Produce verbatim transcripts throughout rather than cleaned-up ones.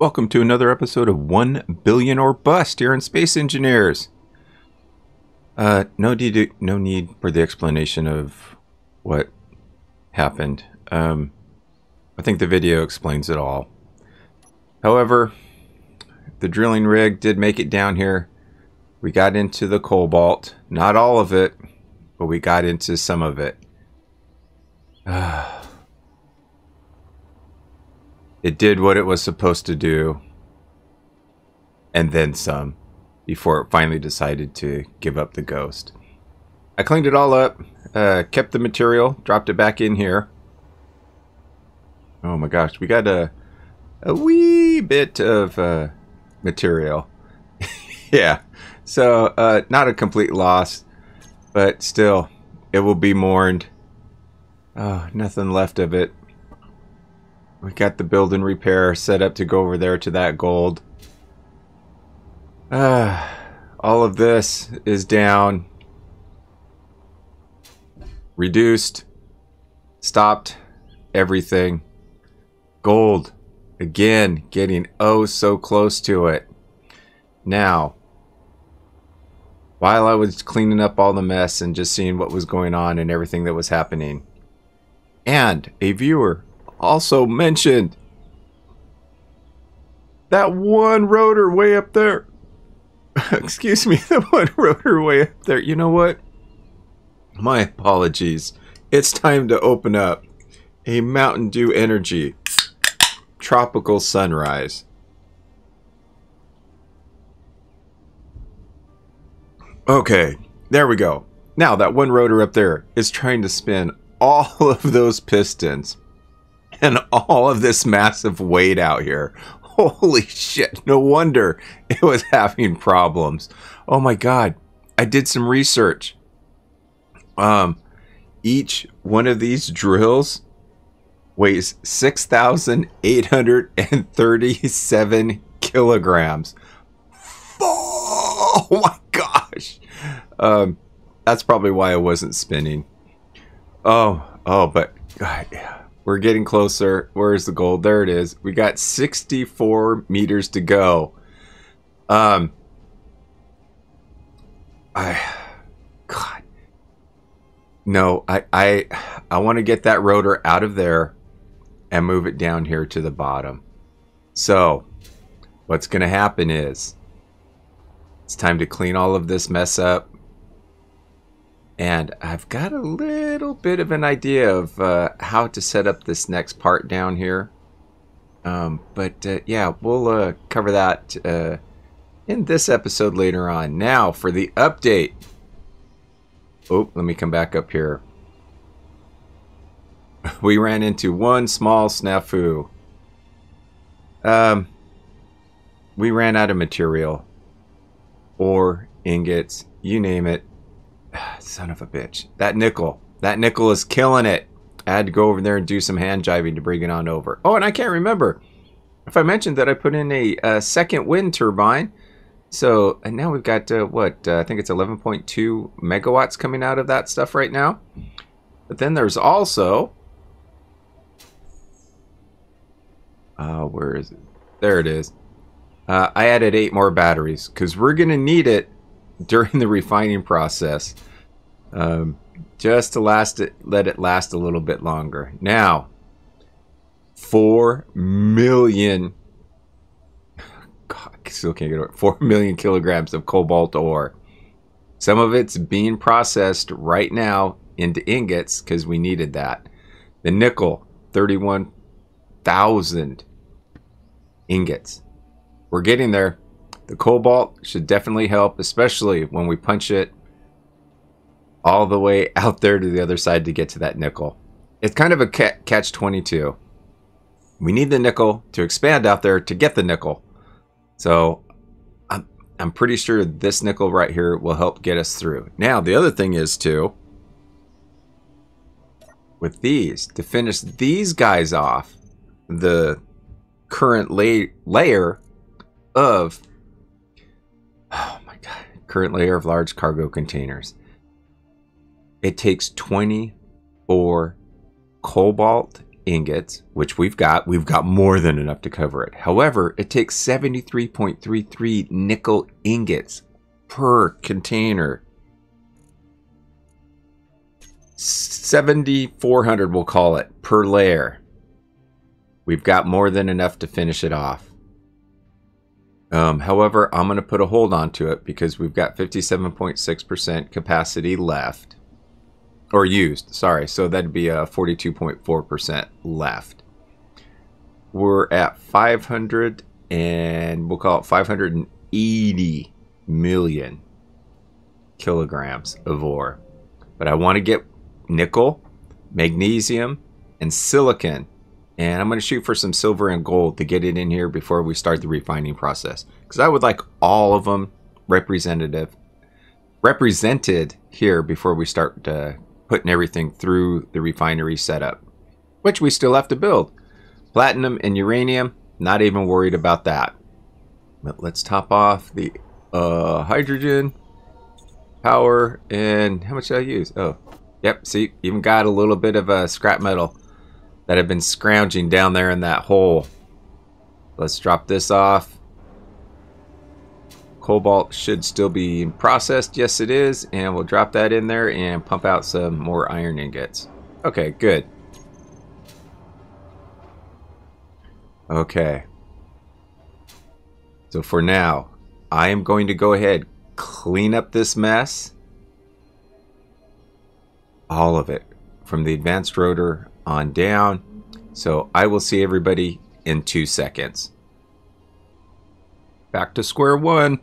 Welcome to another episode of One Billion or Bust here in Space Engineers. Uh, no need, no need for the explanation of what happened. Um, I think the video explains it all. However, the drilling rig did make it down here. We got into the cobalt. Not all of it, but we got into some of it. Uh, it did what it was supposed to do, and then some, before it finally decided to give up the ghost. I cleaned it all up, uh, kept the material, dropped it back in here. Oh my gosh, we got a, a wee bit of uh, material. Yeah, so uh, not a complete loss, but still, it will be mourned. Oh, nothing left of it. We got the build and repair set up to go over there to that gold. Uh, all of this is down. Reduced. Stopped. Everything. Gold. Again, getting oh so close to it. Now, while I was cleaning up all the mess and just seeing what was going on and everything that was happening, and a viewer also mentioned that one rotor way up there. Excuse me, the one rotor way up there. You know what? My apologies. It's time to open up a Mountain Dew Energy Tropical Sunrise. Okay, there we go. Now that one rotor up there is trying to spin all of those pistons and all of this massive weight out here. Holy shit, no wonder it was having problems. Oh my god, I did some research. Um, each one of these drills weighs six thousand eight hundred thirty-seven kilograms. Oh my gosh. Um, that's probably why it wasn't spinning. Oh, oh, but god, yeah. We're getting closer. Where's the gold? There it is. We got sixty-four meters to go. Um, I, God, no, I, I, I want to get that rotor out of there and move it down here to the bottom. So, what's going to happen is it's time to clean all of this mess up. And I've got a little bit of an idea of uh, how to set up this next part down here. Um, but uh, yeah, we'll uh, cover that uh, in this episode later on. Now for the update. Oh, let me come back up here. We ran into one small snafu. Um, we ran out of material. Or ingots, you name it. Son of a bitch. That nickel. That nickel is killing it. I had to go over there and do some hand jiving to bring it on over. Oh, and I can't remember if I mentioned that I put in a, a second wind turbine. So, and now we've got, uh, what, uh, I think it's eleven point two megawatts coming out of that stuff right now. But then there's also... Uh, where is it? There it is. Uh, I added eight more batteries because we're going to need it during the refining process, um, just to last it, let it last a little bit longer. Now, four million, God, I still can't get over it. Four million kilograms of cobalt ore. Some of it's being processed right now into ingots because we needed that. The nickel, thirty-one thousand ingots. We're getting there. The cobalt should definitely help, especially when we punch it all the way out there to the other side to get to that nickel. It's kind of a catch twenty-two. We need the nickel to expand out there to get the nickel. So I'm, I'm pretty sure this nickel right here will help get us through. Now, the other thing is too, with these, to finish these guys off, the current la- layer of... Oh my god, current layer of large cargo containers. It takes twenty-four cobalt ingots, which we've got, we've got more than enough to cover it. However, it takes seventy-three point three three nickel ingots per container. seventy-four hundred, we'll call it, per layer. We've got more than enough to finish it off. Um, however, I'm going to put a hold on to it because we've got fifty-seven point six percent capacity left. Or used, sorry. So that'd be a forty-two point four percent left. We're at five hundred, and we'll call it five hundred eighty million kilograms of ore. But I want to get nickel, magnesium, and silicon. And I'm going to shoot for some silver and gold to get it in here before we start the refining process. Because I would like all of them representative, represented here before we start uh, putting everything through the refinery setup, which we still have to build. Platinum and uranium, not even worried about that. But let's top off the uh, hydrogen, power, and how much did I use? Oh, yep, see, even got a little bit of a scrap metal that have been scrounging down there in that hole. Let's drop this off. Cobalt should still be processed. Yes, it is. And we'll drop that in there and pump out some more iron ingots. Okay, good. Okay. So for now, I am going to go ahead, clean up this mess. All of it. From the advanced rotor on down. So I will see everybody in two seconds. Back to square one.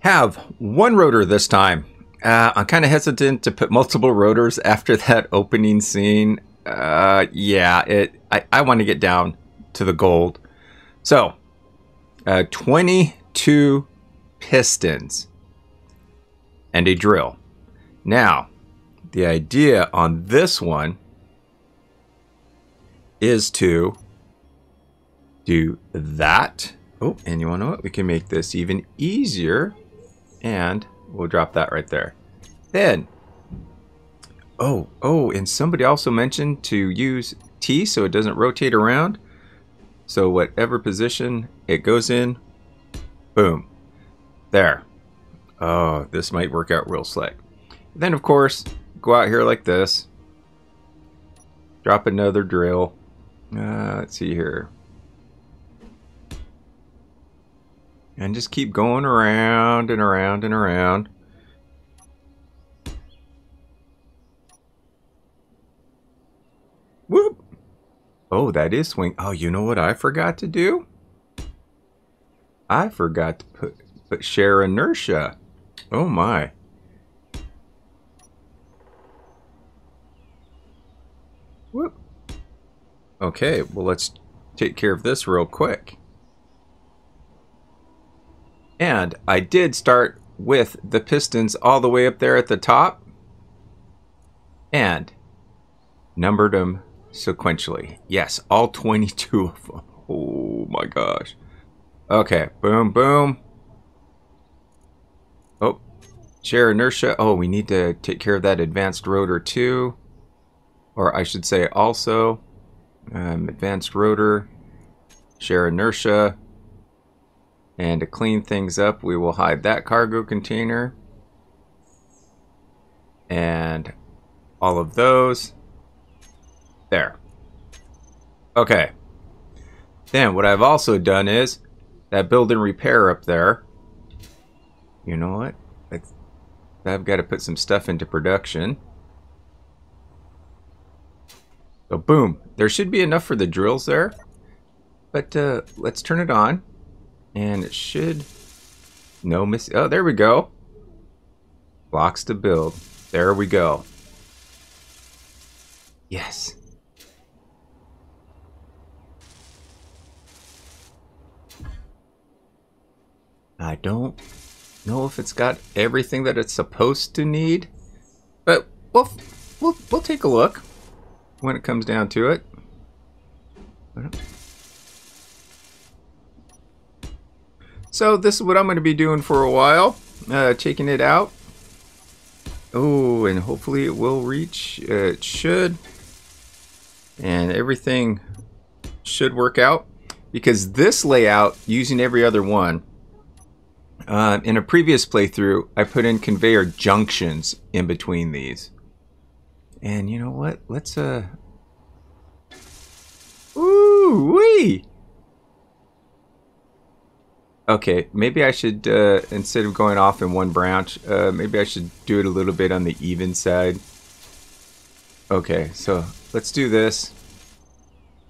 Have one rotor this time. Uh, I'm kind of hesitant to put multiple rotors after that opening scene. Uh, yeah, it. I, I want to get down to the gold. So, uh, twenty-two pistons and a drill. Now, the idea on this one is to do that. Oh, and you want to know what? We can make this even easier. And we'll drop that right there. Then, oh, oh, and somebody also mentioned to use T so it doesn't rotate around. So whatever position it goes in, boom. There. Oh, this might work out real slick. Then, of course, go out here like this. Drop another drill. Uh, let's see here. And just keep going around and around and around. Whoop! Oh, that is swing. Oh, you know what I forgot to do? I forgot to put, put share inertia. Oh my. Whoop. Okay, well, let's take care of this real quick. And I did start with the pistons all the way up there at the top and numbered them sequentially. Yes, all twenty-two of them. Oh my gosh. Okay, boom, boom. Oh, share inertia. Oh, we need to take care of that advanced rotor too. Or I should say also, um, advanced rotor, share inertia. And to clean things up, we will hide that cargo container. And all of those. There. Okay. Then what I've also done is that build and repair up there. You know what? It's, I've got to put some stuff into production. So boom, there should be enough for the drills there, but uh, let's turn it on, and it should, no miss, oh, there we go. Blocks to build, there we go. Yes. I don't know if it's got everything that it's supposed to need, but we'll, we'll, we'll take a look when it comes down to it. So this is what I'm going to be doing for a while, uh, taking it out. Oh, and hopefully it will reach. Uh, it should. and everything should work out, because this layout, using every other one, uh, in a previous playthrough, I put in conveyor junctions in between these. And you know what? Let's, uh... ooh-wee! Okay, maybe I should, uh, instead of going off in one branch, uh, maybe I should do it a little bit on the even side. Okay, so let's do this.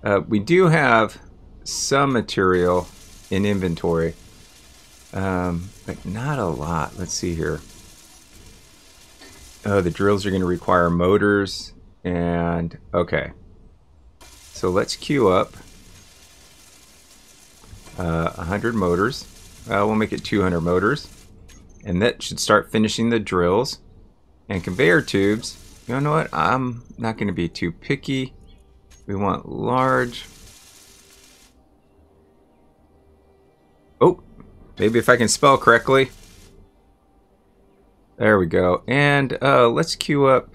Uh, we do have some material in inventory, um, but not a lot. Let's see here. Oh, the drills are going to require motors, and okay. So let's queue up uh, one hundred motors. Uh, we'll make it two hundred motors. And that should start finishing the drills. And conveyor tubes, you know what? I'm not going to be too picky. We want large. Oh, maybe if I can spell correctly. There we go. And uh, let's queue up.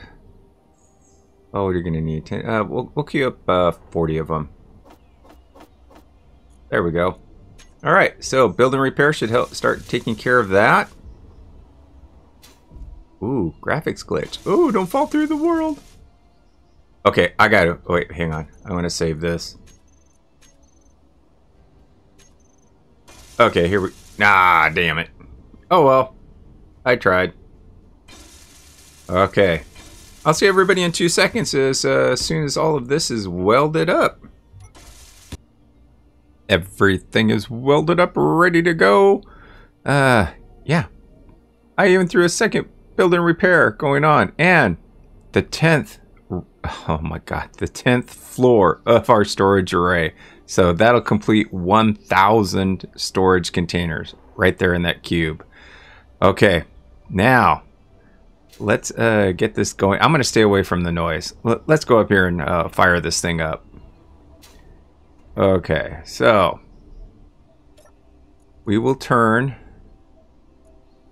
Oh, you're going to need ten. Uh, we'll, we'll queue up uh, forty of them. There we go. All right, so build and repair should help start taking care of that. Ooh, graphics glitch. Ooh, don't fall through the world. Okay, I got to. Wait, hang on. I want to save this. Okay, here we. Nah, damn it. Oh, well. I tried. Okay. I'll see everybody in two seconds as, uh, as soon as all of this is welded up. Everything is welded up, ready to go. Uh, yeah. I even threw a second build and repair going on. And the tenth, oh my god, the tenth floor of our storage array. So that'll complete one thousand storage containers right there in that cube. Okay, now. Let's uh, get this going. I'm going to stay away from the noise. Let's go up here and uh, fire this thing up. Okay, so we will turn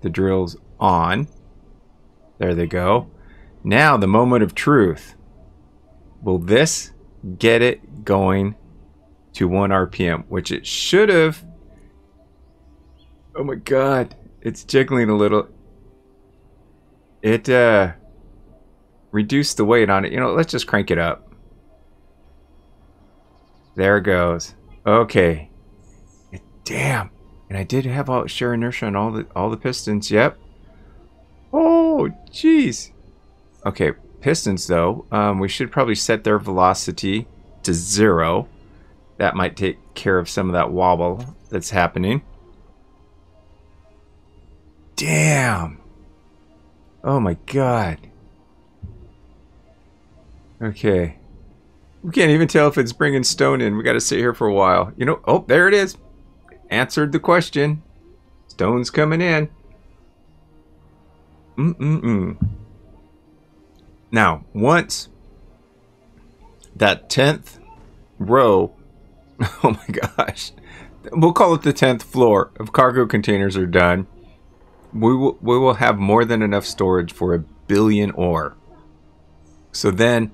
the drills on. There they go. Now the moment of truth. Will this get it going to one R P M, which it should have? Oh my god, it's jiggling a little. It uh, reduced the weight on it. You know, let's just crank it up. There it goes. Okay. It, damn. And I did have all shear inertia on all the all the pistons. Yep. Oh, jeez. Okay, pistons though. Um, we should probably set their velocity to zero. That might take care of some of that wobble that's happening. Damn. Oh my god. Okay. We can't even tell if it's bringing stone in. We got to sit here for a while. You know, oh, there it is. Answered the question. Stone's coming in. Mm-mm-mm. Now, once that tenth row, oh my gosh, we'll call it the tenth floor of cargo containers are done. We will, we will have more than enough storage for a billion ore. So then,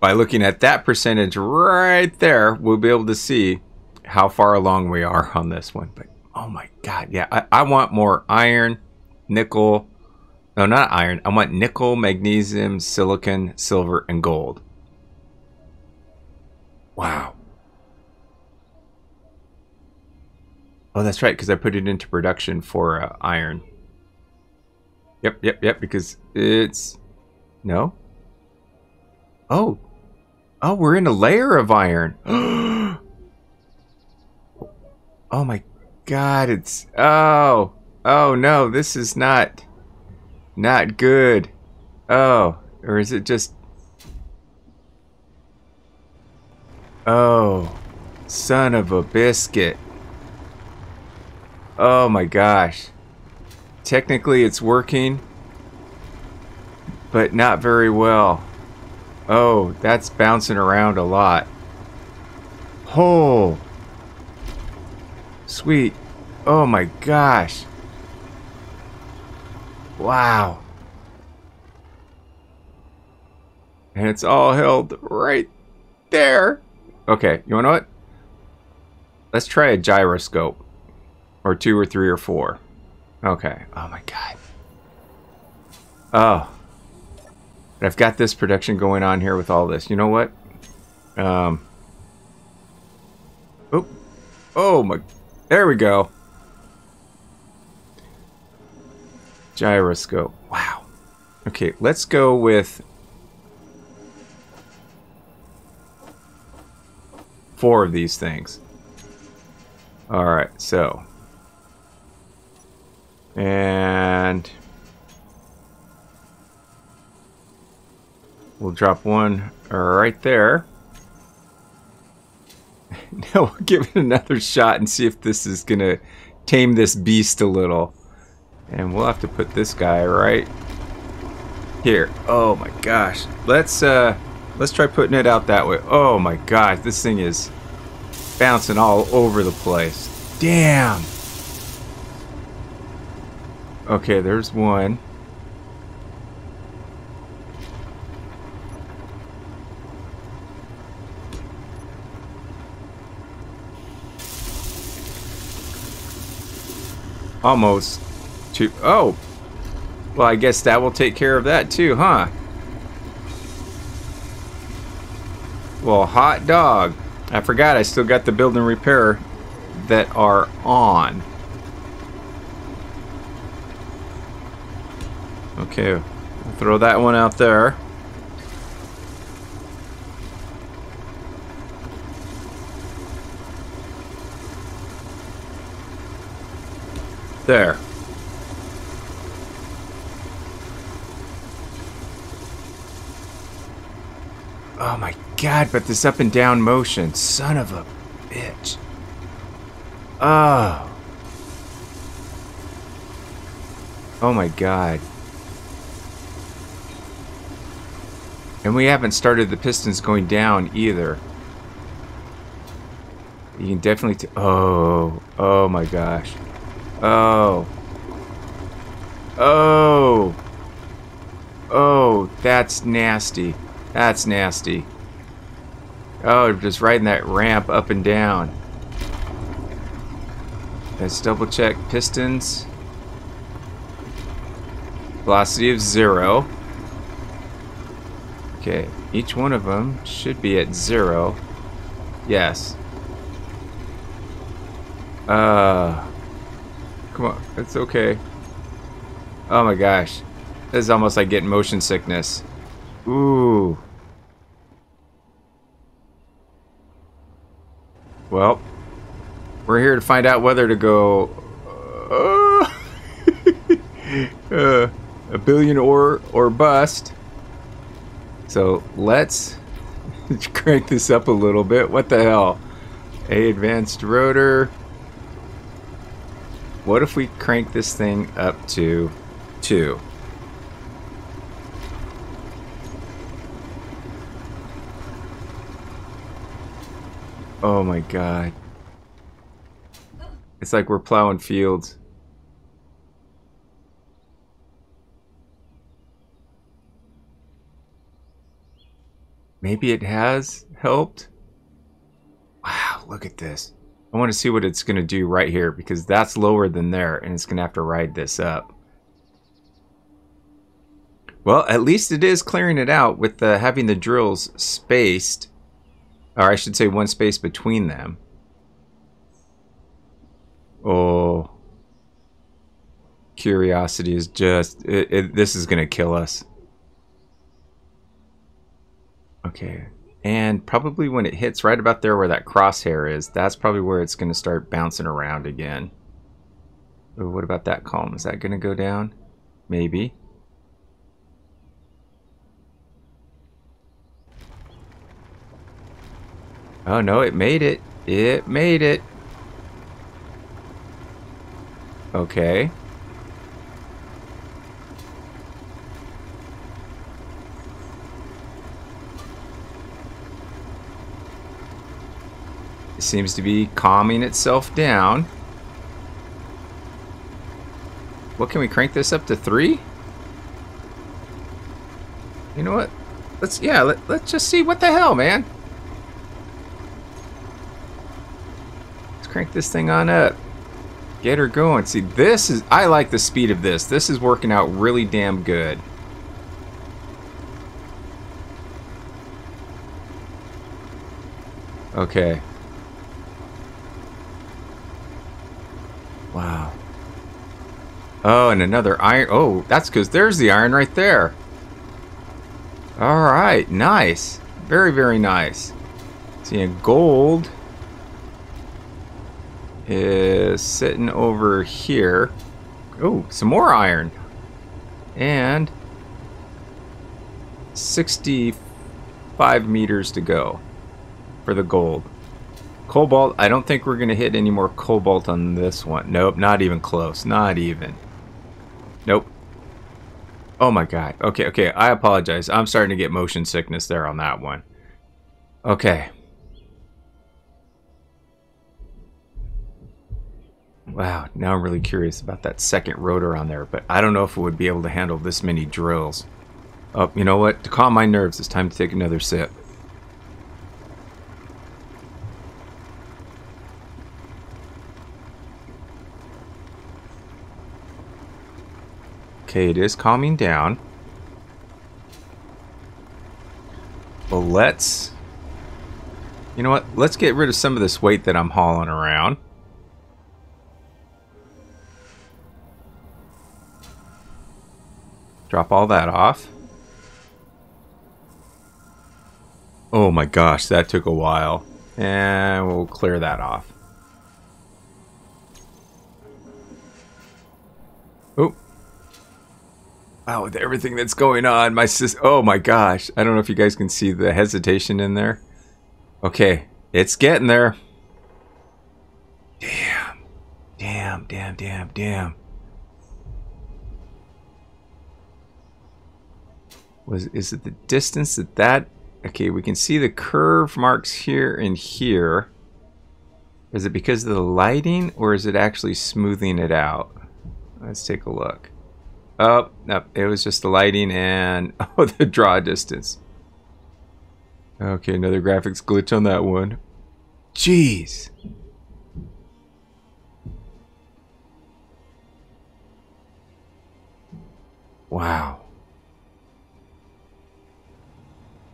by looking at that percentage right there, we'll be able to see how far along we are on this one. But, oh my god, yeah, I, I want more iron, nickel. No, not iron. I want nickel, magnesium, silicon, silver, and gold. Wow. Oh, that's right, because I put it into production for uh, iron. Yep, yep, yep, because it's... No? Oh. Oh, we're in a layer of iron. Oh my god, it's... Oh. Oh no, this is not... Not good. Oh. Or is it just... Oh. Son of a biscuit. Oh my gosh. Technically it's working, but not very well. Oh, that's bouncing around a lot. Oh. Sweet. Oh my gosh. Wow. And it's all held right there. Okay, you wanna know what? Let's try a gyroscope. Or two or three or four. Okay. Oh my god. Oh. And I've got this production going on here with all this. You know what? Um. Oh. Oh my. There we go. Gyroscope. Wow. Okay, let's go with four of these things. Alright, so. And we'll drop one right there. Now we'll give it another shot and see if this is gonna tame this beast a little. And we'll have to put this guy right here. Oh my gosh. Let's uh let's try putting it out that way. Oh my gosh, this thing is bouncing all over the place. Damn. Okay, there's one. Almost two. Oh! Well, I guess that will take care of that too, huh? Well, hot dog. I forgot I still got the build and repair that are on. Okay, we'll throw that one out there. There. Oh my god, but this up and down motion, son of a bitch. Oh. Oh my god. And we haven't started the pistons going down either. You can definitely t- oh, oh my gosh. Oh. Oh. Oh, that's nasty. That's nasty. Oh, just riding that ramp up and down. Let's double check pistons. Velocity of zero. Okay, each one of them should be at zero. Yes. Uh, come on, it's okay. Oh my gosh. This is almost like getting motion sickness. Ooh. Well, we're here to find out whether to go uh, uh, a billion or, or bust. So let's crank this up a little bit. What the hell? A advanced rotor. What if we crank this thing up to two? Oh my god. It's like we're plowing fields. Maybe it has helped. Wow, look at this. I want to see what it's going to do right here, because that's lower than there, and it's going to have to ride this up. Well, at least it is clearing it out with uh, having the drills spaced. Or I should say one space between them. Oh. Curiosity is just... It, it, this is going to kill us. Okay, and probably when it hits right about there where that crosshair is, that's probably where it's going to start bouncing around again. Ooh, what about that column? Is that going to go down? Maybe. Oh no, it made it. It made it. Okay. Seems to be calming itself down. What, can we crank this up to three? You know what? Let's yeah, let, let's just see what the hell, man. crank this thing on up. Get her going. See, this is... I like the speed of this. This is working out really damn good. Okay. Wow. Oh, and another iron. Oh, that's because there's the iron right there. Alright, nice. Very, very nice. See, and gold is sitting over here. Oh, some more iron. And sixty-five meters to go for the gold. Cobalt, I don't think we're going to hit any more cobalt on this one. Nope, not even close. Not even. Nope. Oh my god. Okay, okay, I apologize. I'm starting to get motion sickness there on that one. Okay. Wow, now I'm really curious about that second rotor on there, but I don't know if it would be able to handle this many drills. Oh, you know what? To calm my nerves, it's time to take another sip. Okay, it is calming down. Well, let's... You know what? Let's get rid of some of this weight that I'm hauling around. Drop all that off. Oh my gosh, that took a while. And we'll clear that off. Oh. Wow, with everything that's going on, my sis- oh my gosh. I don't know if you guys can see the hesitation in there. Okay, it's getting there. Damn. Damn, damn, damn, damn. Was, is it the distance that that... Okay, we can see the curve marks here and here. Is it because of the lighting, or is it actually smoothing it out? Let's take a look. Oh, no, it was just the lighting and oh, the draw distance. Okay, another graphics glitch on that one. Jeez. Wow.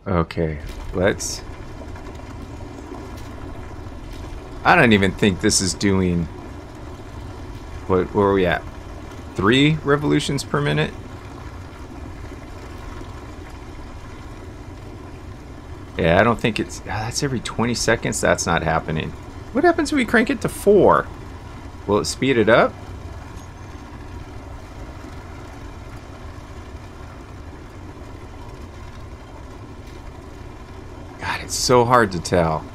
Okay, let's... I don't even think this is doing... What, where are we at? Three revolutions per minute? Yeah, I don't think it's... Oh, that's every twenty seconds? That's not happening. What happens if we crank it to four? Will it speed it up? It's so hard to tell.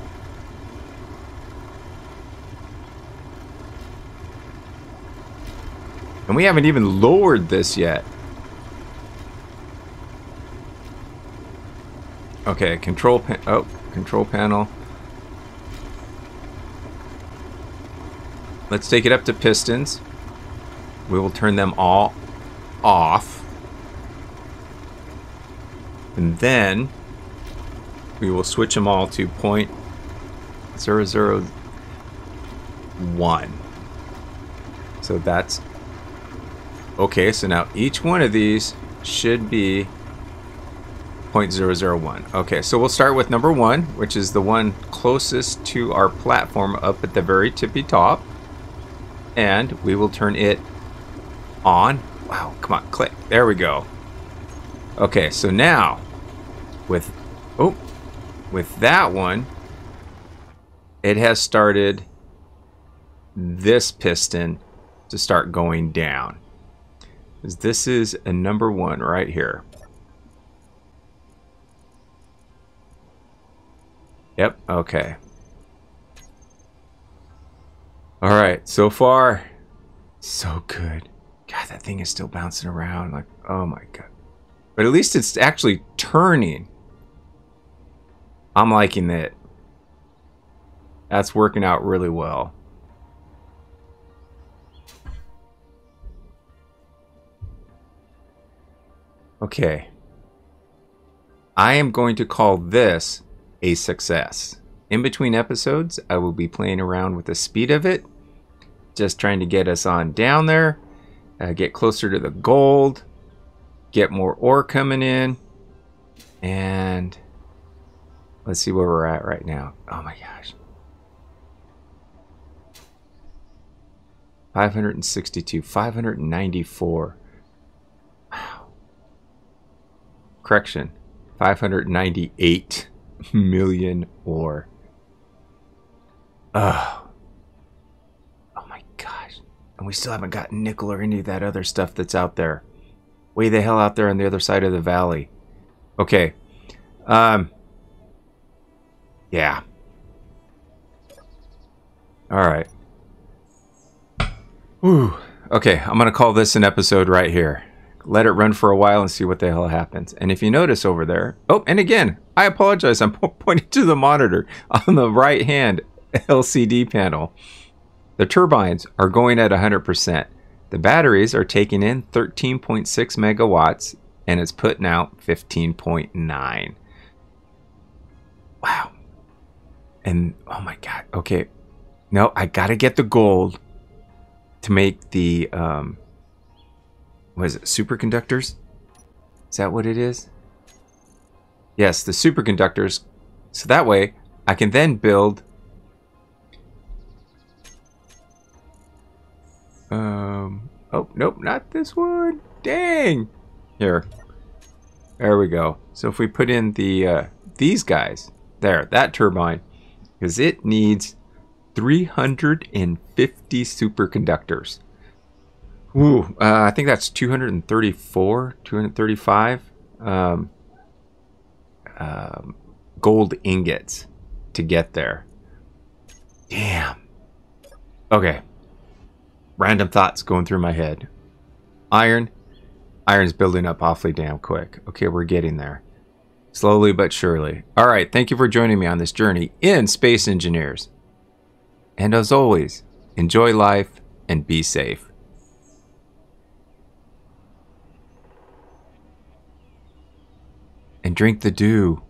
And we haven't even lowered this yet. Okay, control pan- oh, control panel. Let's take it up to pistons. We will turn them all off. And then... we will switch them all to point zero zero one. So that's... Okay, so now each one of these should be point zero zero one. Okay, so we'll start with number one, which is the one closest to our platform up at the very tippy top. And we will turn it on. Wow, come on, click. There we go. Okay, so now with... Oh! With that one, it has started this piston to start going down. This is a number one right here. Yep, okay. Alright, so far, so good. God, that thing is still bouncing around. Like, oh my god. But at least it's actually turning. I'm liking it. That's working out really well. Okay. I am going to call this a success. In between episodes, I will be playing around with the speed of it, just trying to get us on down there, uh, get closer to the gold, get more ore coming in, and let's see where we're at right now. Oh my gosh. five hundred sixty-two, five hundred ninety-four. Wow. Correction, five hundred ninety-eight million ore. Oh. Oh my gosh. And we still haven't gotten nickel or any of that other stuff that's out there. Way the hell out there on the other side of the valley. Okay. Um. Yeah. Alright. Ooh. Okay, I'm going to call this an episode right here. Let it run for a while and see what the hell happens. And if you notice over there... Oh, and again, I apologize. I'm pointing to the monitor on the right-hand L C D panel. The turbines are going at one hundred percent. The batteries are taking in thirteen point six megawatts, and it's putting out fifteen point nine. Wow. And, oh my God. Okay. No, I got to get the gold to make the, um, what is it, superconductors? Is that what it is? Yes, the superconductors. So that way, I can then build... Um, oh, nope, not this one. Dang! Here. There we go. So if we put in the, uh, these guys, there, that turbine, because it needs three hundred fifty superconductors. Ooh, uh, I think that's two hundred thirty-four, two hundred thirty-five um, um, gold ingots to get there. Damn. Okay. Random thoughts going through my head. Iron. Iron's building up awfully damn quick. Okay, we're getting there. Slowly but surely. All right, thank you for joining me on this journey in Space Engineers. And as always, enjoy life and be safe. And drink the dew.